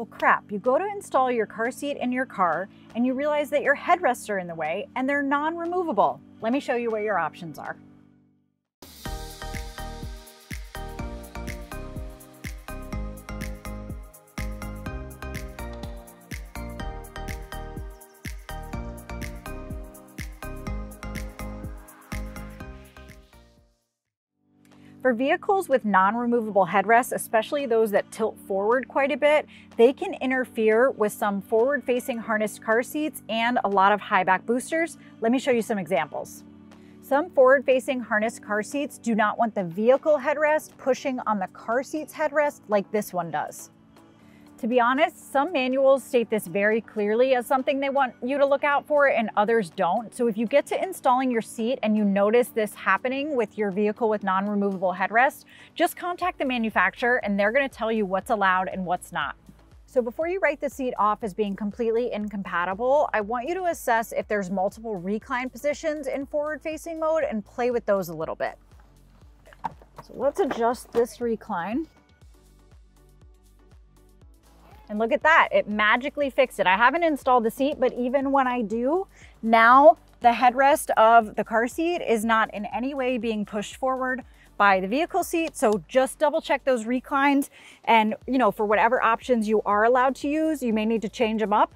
Well, crap, you go to install your car seat in your car and you realize that your headrests are in the way and they're non-removable. Let me show you what your options are. For vehicles with non-removable headrests, especially those that tilt forward quite a bit, they can interfere with some forward-facing harnessed car seats and a lot of high-back boosters. Let me show you some examples. Some forward-facing harnessed car seats do not want the vehicle headrest pushing on the car seat's headrest like this one does. To be honest, some manuals state this very clearly as something they want you to look out for and others don't. So if you get to installing your seat and you notice this happening with your vehicle with non-removable headrest, just contact the manufacturer and they're gonna tell you what's allowed and what's not. So before you write the seat off as being completely incompatible, I want you to assess if there's multiple recline positions in forward-facing mode and play with those a little bit. So let's adjust this recline. And look at that, it magically fixed it. I haven't installed the seat, but even when I do, now the headrest of the car seat is not in any way being pushed forward by the vehicle seat. So just double check those reclines and, for whatever options you are allowed to use, you may need to change them up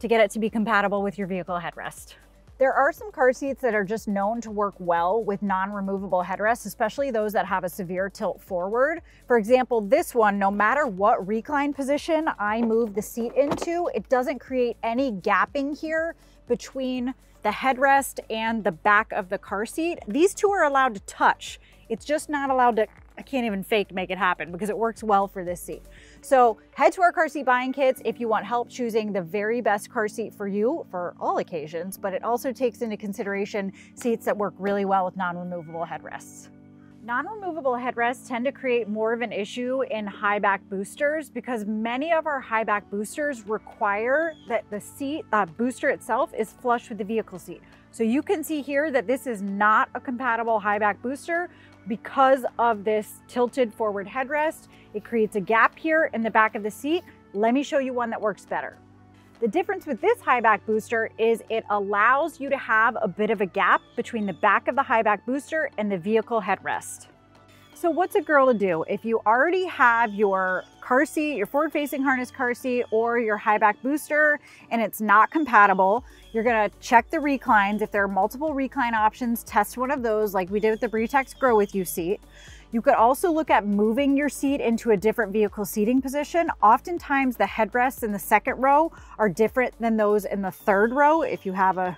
to get it to be compatible with your vehicle headrest. There are some car seats that are just known to work well with non-removable headrests, especially those that have a severe tilt forward. For example, this one, no matter what recline position I move the seat into, it doesn't create any gapping here between the headrest and the back of the car seat. These two are allowed to touch. It's just not allowed to, I can't even fake make it happen because it works well for this seat. So head to our car seat buying kits if you want help choosing the very best car seat for you for all occasions, but it also takes into consideration seats that work really well with non-removable headrests. Non-removable headrests tend to create more of an issue in high back boosters because many of our high back boosters require that the seat booster itself is flush with the vehicle seat. So you can see here that this is not a compatible high back booster because of this tilted forward headrest. It creates a gap here in the back of the seat. Let me show you one that works better. The difference with this high back booster is it allows you to have a bit of a gap between the back of the high back booster and the vehicle headrest. So what's a girl to do if you already have your car seat, your forward-facing harness car seat, or your high back booster, and it's not compatible? You're gonna check the reclines. If there are multiple recline options, test one of those like we did with the Britax Grow With You seat. You could also look at moving your seat into a different vehicle seating position. Oftentimes the headrests in the second row are different than those in the third row if you have a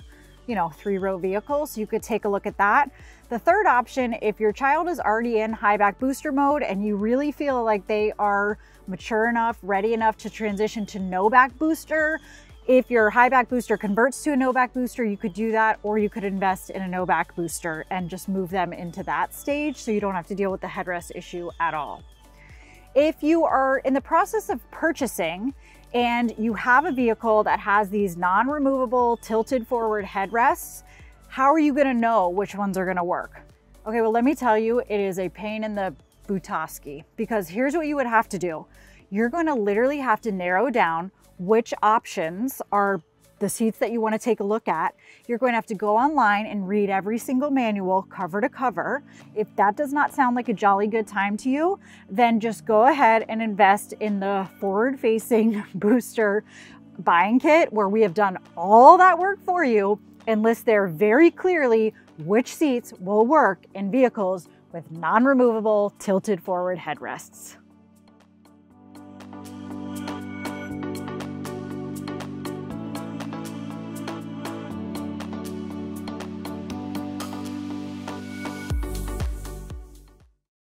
three-row vehicle, so you could take a look at that. The third option, if your child is already in high back booster mode and you really feel like they are mature enough, ready enough to transition to no back booster, if your high back booster converts to a no back booster, you could do that, or you could invest in a no back booster and just move them into that stage so you don't have to deal with the headrest issue at all. If you are in the process of purchasing and you have a vehicle that has these non-removable tilted forward headrests, how are you gonna know which ones are gonna work? Okay, well, let me tell you, it is a pain in the buttowski because here's what you would have to do. You're gonna literally have to narrow down which options are the seats that you want to take a look at. You're going to have to go online and read every single manual cover to cover. If that does not sound like a jolly good time to you, then just go ahead and invest in the forward-facing booster buying kit where we have done all that work for you and list there very clearly which seats will work in vehicles with non-removable tilted forward headrests.